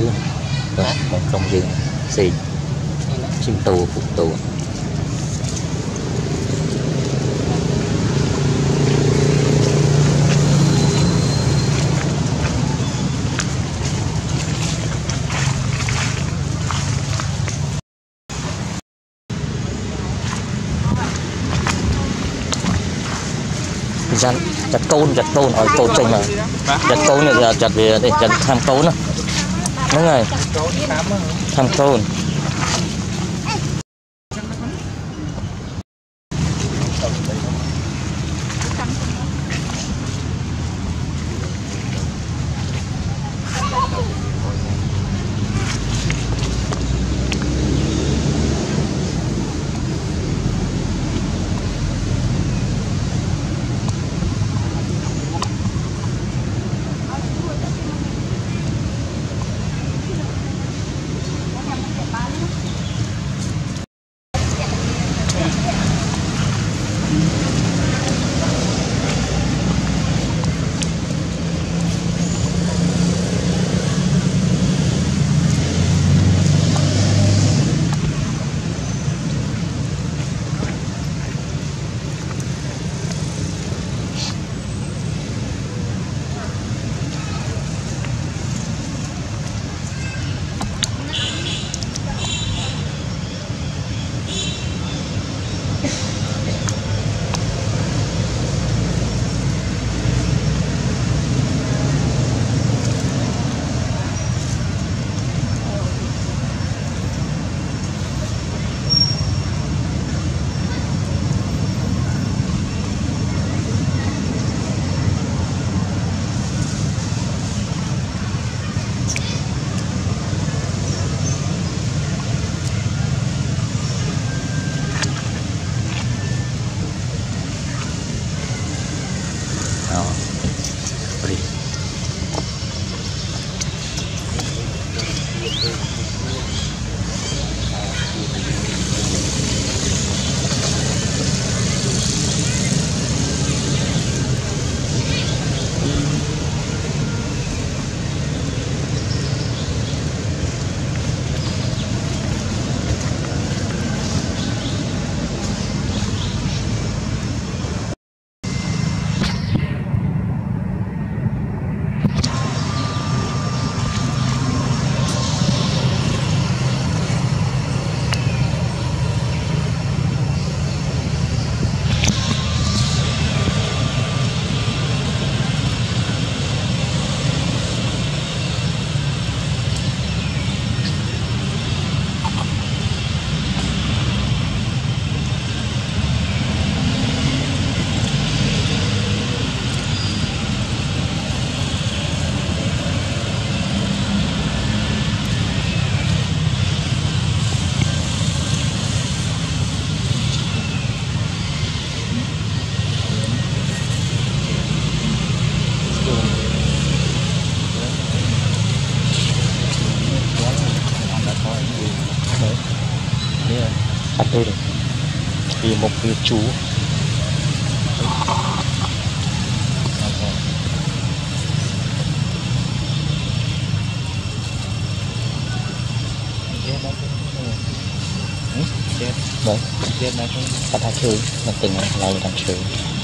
dương một công viên xì chim tù phục tù. Giặt tôn ở tôn trên mà giặt tôn là giặt về để giặt tham tôn á, mấy ngày tham tôn Vì một vị chú đấy, bắt thả trừ, nó tình là làm trừ.